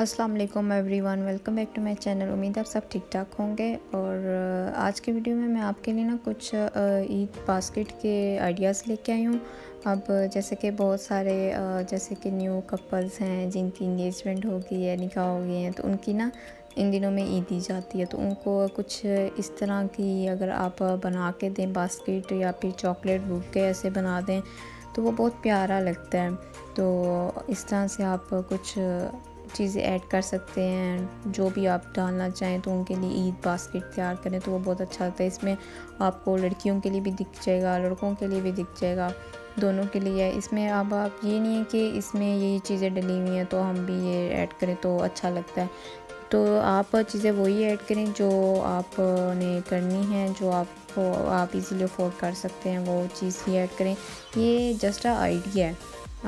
अस्सलाम वालेकुम everyone, welcome back to my channel. उम्मीद आप सब ठीक ठाक होंगे। और आज की वीडियो में मैं आपके लिए ना कुछ ईद बास्केट के आइडियाज़ लेके आई हूँ। अब जैसे कि बहुत सारे जैसे कि न्यू कपल्स हैं जिनकी इंगेजमेंट हो गई है, निकाह हो गए हैं, तो उनकी ना इन दिनों में ईद दी जाती है। तो उनको कुछ इस तरह की अगर आप बना के दें बास्केट या फिर चॉकलेट बुके ऐसे बना दें तो वो बहुत प्यारा लगता है। तो इस तरह से आप कुछ चीज़ें ऐड कर सकते हैं, जो भी आप डालना चाहें। तो उनके लिए ईद बास्केट तैयार करें तो वो बहुत अच्छा होता है। इसमें आपको लड़कियों के लिए भी दिख जाएगा, लड़कों के लिए भी दिख जाएगा, दोनों के लिए है। इसमें अब आप ये नहीं है कि इसमें ये चीज़ें डली हुई हैं तो हम भी ये ऐड करें तो अच्छा लगता है। तो आप चीज़ें वही ऐड करें जो आपने करनी है, जो आपको आप इजीली अफोर्ड कर सकते हैं वो चीज़ ही ऐड करें। ये जस्ट आइडिया है,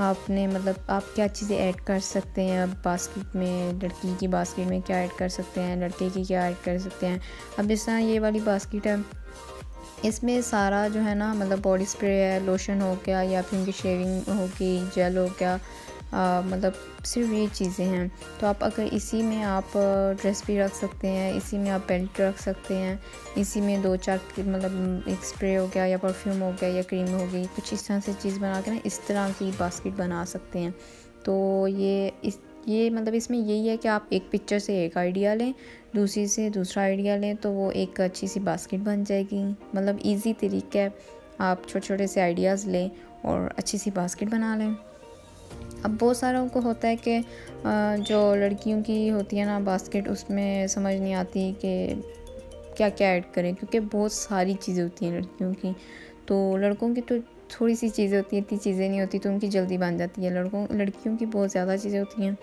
आपने मतलब आप क्या चीज़ें ऐड कर सकते हैं अब बास्केट में, लड़की की बास्केट में क्या ऐड कर सकते हैं, लड़के की क्या ऐड कर सकते हैं। अब जिस तरह ये वाली बास्केट है, इसमें सारा जो है ना मतलब बॉडी स्प्रे है, लोशन हो गया, या फिर उनकी शेविंग हो गई, जेल हो गया, मतलब सिर्फ ये चीज़ें हैं। तो आप अगर इसी में आप ड्रेस भी रख सकते हैं, इसी में आप बेल्ट रख सकते हैं, इसी में दो चार मतलब एक स्प्रे हो गया या परफ्यूम हो गया या क्रीम हो गई, कुछ इस तरह से चीज़ बना के ना इस तरह की बास्केट बना सकते हैं। तो ये मतलब इसमें यही है कि आप एक पिक्चर से एक आइडिया लें, दूसरी से दूसरा आइडिया लें, तो वो एक अच्छी सी बास्केट बन जाएगी। मतलब ईजी तरीका है, आप छोटे छोटे से आइडियाज़ लें और अच्छी सी बास्केट बना लें। अब बहुत सारों को होता है कि जो लड़कियों की होती है ना बास्केट, उसमें समझ नहीं आती कि क्या क्या ऐड करें, क्योंकि बहुत सारी चीज़ें होती हैं लड़कियों की। तो लड़कों की तो थोड़ी सी चीज़ें होती हैं, इतनी चीज़ें नहीं होती तो उनकी जल्दी बन जाती है। लड़कियों की बहुत ज़्यादा चीज़ें होती हैं।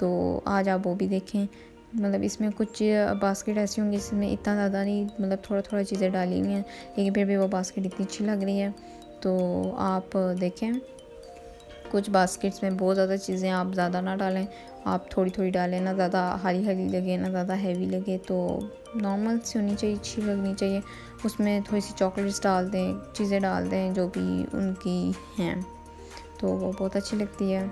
तो आज आप वो भी देखें, मतलब इसमें कुछ बास्केट ऐसी होंगी जिसमें इतना ज़्यादा नहीं, मतलब थोड़ा थोड़ा चीज़ें डाली हुई हैं, लेकिन फिर भी वो बास्केट इतनी अच्छी लग रही है। तो आप देखें, कुछ बास्केट्स में बहुत ज़्यादा चीज़ें आप ज़्यादा ना डालें, आप थोड़ी थोड़ी डालें, ना ज़्यादा हरी हरी लगे ना ज़्यादा हैवी लगे, तो नॉर्मल सी होनी चाहिए, अच्छी लगनी चाहिए। उसमें थोड़ी सी चॉकलेट्स डाल दें, चीज़ें डाल दें जो भी उनकी हैं, तो वो बहुत अच्छी लगती है।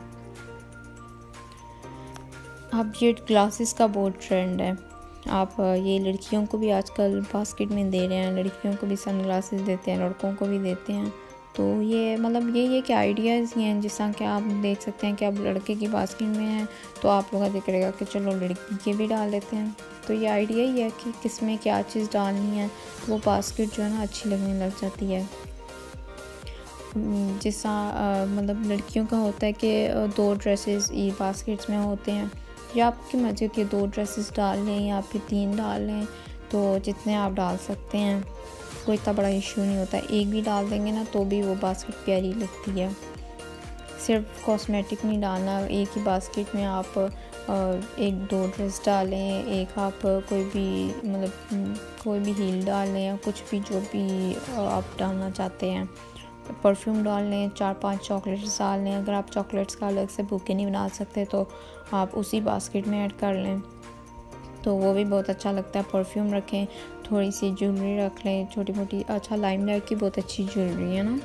अब ये ग्लासेस का बहुत ट्रेंड है, आप ये लड़कियों को भी आजकल बास्केट में दे रहे हैं, लड़कियों को भी सन ग्लासेस देते हैं, लड़कों को भी देते हैं। तो ये मतलब ये कि आइडियाज़ ही हैं, जिस तरह कि आप देख सकते हैं कि आप लड़के की बास्केट में हैं तो आप लोग दिख रहेगा कि चलो लड़की के भी डाल लेते हैं। तो ये आइडिया ही है कि किस में क्या चीज़ डालनी है, वो बास्केट जो है ना अच्छी लगने लग जाती है। जिस तरह मतलब लड़कियों का होता है कि दो ड्रेसेस ये बास्केट्स में होते हैं, या आपकी मर्ज़ी होती है दो ड्रेसेस डाल लें या फिर तीन डाल लें, तो जितने आप डाल सकते हैं, कोई इतना बड़ा इशू नहीं होता। एक भी डाल देंगे ना तो भी वो बास्केट प्यारी लगती है। सिर्फ कॉस्मेटिक नहीं डालना, एक ही बास्केट में आप एक दो ड्रेस डालें, एक आप कोई भी मतलब कोई भी हील डालें या कुछ भी जो भी आप डालना चाहते हैं, परफ्यूम डाल लें, चार पांच चॉकलेट्स डाल लें। अगर आप चॉकलेट्स का अलग से बुके नहीं बना सकते तो आप उसी बास्केट में ऐड कर लें, तो वो भी बहुत अच्छा लगता है। परफ्यूम रखें, थोड़ी सी ज्वेलरी रख लें, छोटी मोटी। अच्छा, लाइमलाइट की बहुत अच्छी ज्वेलरी है ना,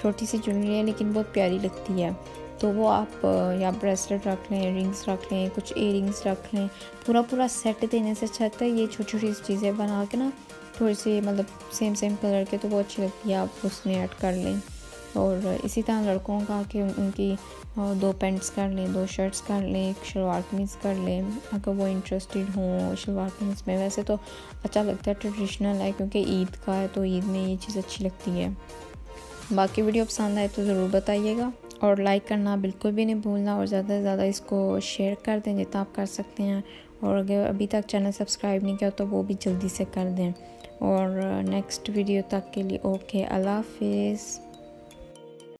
छोटी सी ज्वेलरी है लेकिन बहुत प्यारी लगती है, तो वो आप या ब्रेसलेट रख लें, रिंग्स रख लें, कुछ इयररिंग्स रख लें। पूरा पूरा सेट देने से अच्छा लगता है। ये छोटी छोटी चीज़ें बना के ना थोड़ी सी मतलब सेम सेम कलर के, तो वो अच्छी लगती है, आप उसमें ऐड कर लें। और इसी तरह लड़कों का कि उनकी दो पैंट्स कर लें, दो शर्ट्स कर लें, एक शलवार कमीज़ कर लें, अगर वो इंटरेस्टेड हों शलवार कमीज़ में। वैसे तो अच्छा लगता है, ट्रेडिशनल है क्योंकि ईद का है, तो ईद में ये चीज़ अच्छी लगती है। बाकी वीडियो पसंद आए तो ज़रूर बताइएगा, और लाइक करना बिल्कुल भी नहीं भूलना, और ज़्यादा से ज़्यादा इसको शेयर कर दें जितना आप कर सकते हैं। और अगर अभी तक चैनल सब्सक्राइब नहीं किया तो वो भी जल्दी से कर दें। और नेक्स्ट वीडियो तक के लिए ओके, अल्लाह हाफिज़।